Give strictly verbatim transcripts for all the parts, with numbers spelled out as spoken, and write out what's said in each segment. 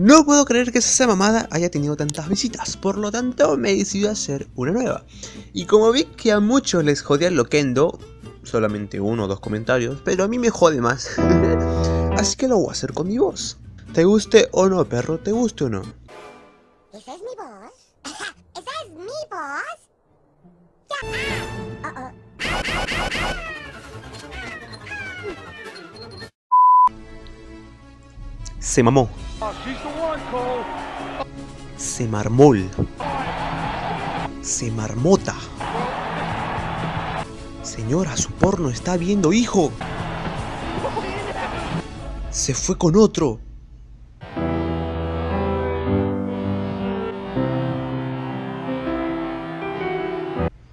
No puedo creer que esa mamada haya tenido tantas visitas, por lo tanto me decidí a hacer una nueva. Y como vi que a muchos les jodía Loquendo, solamente uno o dos comentarios, pero a mí me jode más, así que lo voy a hacer con mi voz. Te guste o no, perro, te guste o no. ¿Esa es mi voz? ¿Esa es mi voz? Se mamó. Se marmol. Se marmota. Señora, su porno está viendo, hijo. Se fue con otro.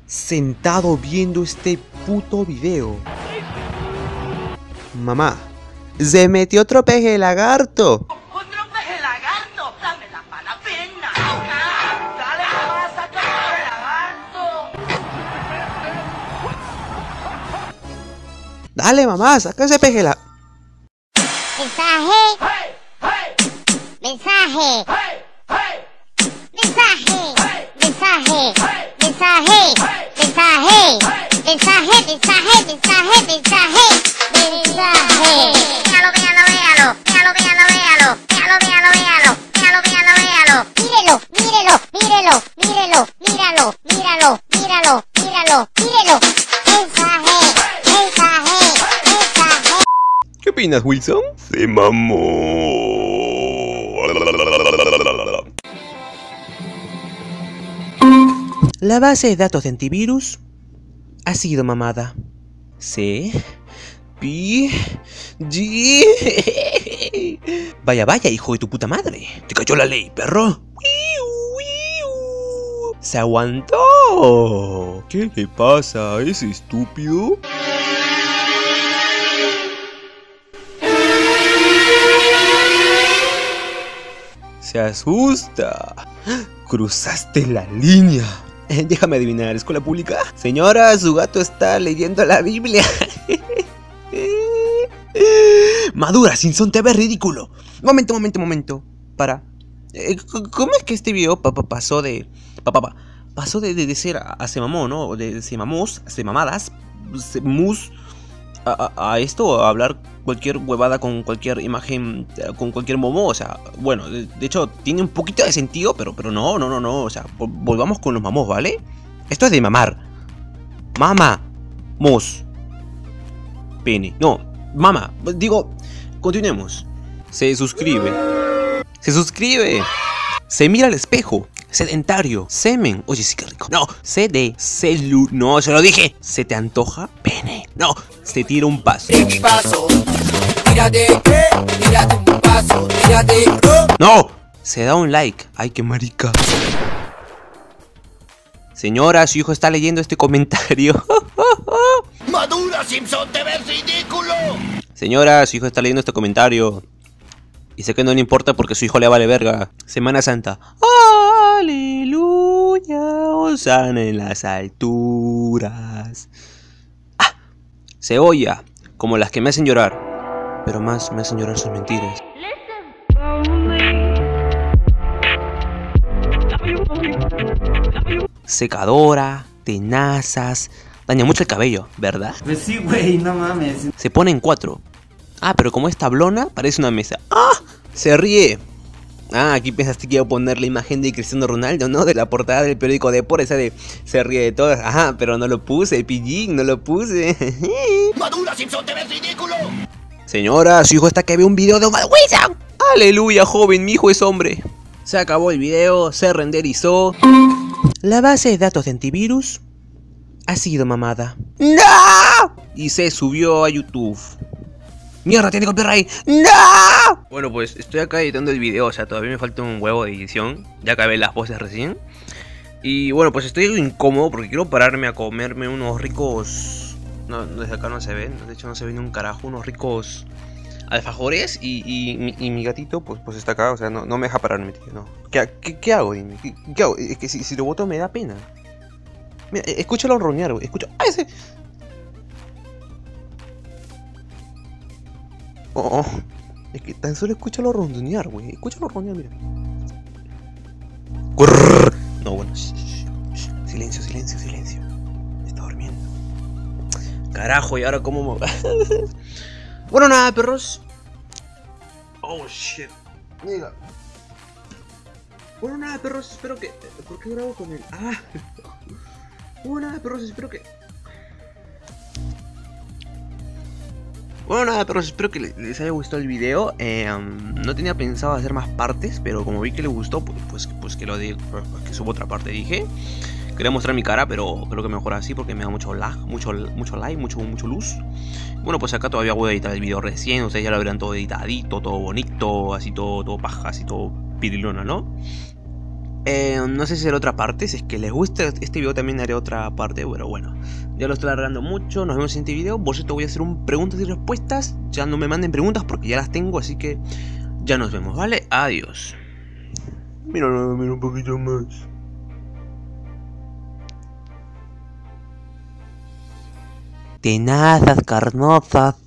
Sentado viendo este puto video. Mamá, se metió otro pejelagarto. Dale, mamá, saca ese pejela. Mensaje. Hey, hey. Mensaje. Hey, hey. Mensaje. Hey. Mensaje. Hey. Mensaje. Hey. Mensaje. Hey. Mensaje. Hey. Mensaje. Mensaje. Mensaje. Mensaje. Véalo, véalo, véalo. Véalo, véalo, véalo. Véalo, véalo, véalo. Véalo, véalo, véalo. Mírelo, mírelo, mírelo, mírelo, míralo, míralo, míralo, míralo, mírelo. Mensaje. Mensaje. ¿Qué opinas, Wilson? Se mamó. La base de datos de antivirus ha sido mamada. C. P. G. Vaya, vaya, hijo de tu puta madre. Te cayó la ley, perro. Se aguantó. ¿Qué le pasa a ese estúpido? Se asusta. Cruzaste la línea. Déjame adivinar, ¿escuela pública? Señora, su gato está leyendo la Biblia. Madura, Simpson T V ridículo. Momento, momento, momento. Para. ¿Cómo es que este video pa pa pasó de... Pa pa pa pasó de, de, de ser a, a se mamó, ¿no? De, de se mamós, se mamadas, se mus... A, a, a esto, a hablar cualquier huevada con cualquier imagen, con cualquier momo, o sea, bueno, de, de hecho tiene un poquito de sentido, pero, pero no, no, no, no, o sea, volvamos con los mamos, ¿vale? Esto es de mamar. Mama, mos, pene, no, mama, digo, continuemos. Se suscribe, se suscribe, se mira al espejo. Sedentario, semen, oye sí que rico. No, se de celu, no, se lo dije. Se te antoja, pene. No, se tira un paso. Paso. Tírate, tírate un paso, tírate. No, se da un like. Ay, qué marica. Señora, su hijo está leyendo este comentario. Madura, Simpson, te ves ridículo. Señora, su hijo está leyendo este comentario. Y sé que no le importa porque su hijo le vale verga. Semana Santa. ¡Ah! Aleluya, Osana en las alturas. Ah, cebolla, como las que me hacen llorar, pero más me hacen llorar sus mentiras. Secadora, tenazas, daña mucho el cabello, ¿verdad? Pues sí, güey, no mames. Se pone en cuatro. Ah, pero como es tablona, parece una mesa. ¡Ah! Se ríe. Ah, aquí pensaste que iba a poner la imagen de Cristiano Ronaldo, ¿no? De la portada del periódico Depor, esa de se ríe de todas. Ajá, pero no lo puse, P G, no lo puse. Madura, Simpson, te ves ridículo. Señora, su hijo está que ve un video de UMadWillson. Aleluya, joven, mi hijo es hombre. Se acabó el video, se renderizó. La base de datos de antivirus ha sido mamada. ¡No! Y se subió a YouTube. ¡Mierda, tiene copyright! ¡No! Bueno, pues estoy acá editando el video, o sea, todavía me falta un huevo de edición. Ya acabé las voces recién. Y bueno, pues estoy incómodo porque quiero pararme a comerme unos ricos... No, desde acá no se ven, de hecho no se ven un carajo, unos ricos alfajores. Y, y, y, y mi gatito, pues, pues está acá, o sea, no, no me deja pararme, tío, no. ¿Qué, qué, qué hago, dime? ¿Qué, qué hago? Es que si, si lo boto me da pena. Mira, escúchalo roñar, güey, escucha... ¡Ah, ese! Oh, oh. Es que tan solo escúchalo rondonear, güey. Escúchalo rondonear, mira. Corrrr. No, bueno. Shh, shh, shh. Silencio, silencio, silencio. Está durmiendo. Carajo, ¿y ahora cómo me... Bueno, nada, perros. Oh, shit. Mira. Bueno, nada, perros, espero que... ¿Por qué grabo con él? Ah. Bueno, nada, perros, espero que... Bueno, nada, perros, espero que les haya gustado el video. eh, um, No tenía pensado hacer más partes, pero como vi que les gustó, pues, pues, pues que lo de, pues, que subo otra parte, dije. Quería mostrar mi cara, pero creo que mejor así porque me da mucho lag, mucho, mucho light, mucho, mucho luz. Bueno, pues acá todavía voy a editar el video recién. Ustedes ya lo verán todo editadito, todo bonito, así todo, todo paja, así todo pirilona, ¿no? Eh, no sé si haré otra parte, si es que les gusta este video también haré otra parte, pero bueno, ya lo estoy alargando mucho, nos vemos en el siguiente video. Por cierto, voy a hacer un preguntas y respuestas, ya no me manden preguntas porque ya las tengo, así que ya nos vemos, ¿vale? Adiós. Mira, mira un poquito más. Tenazas, carnosas.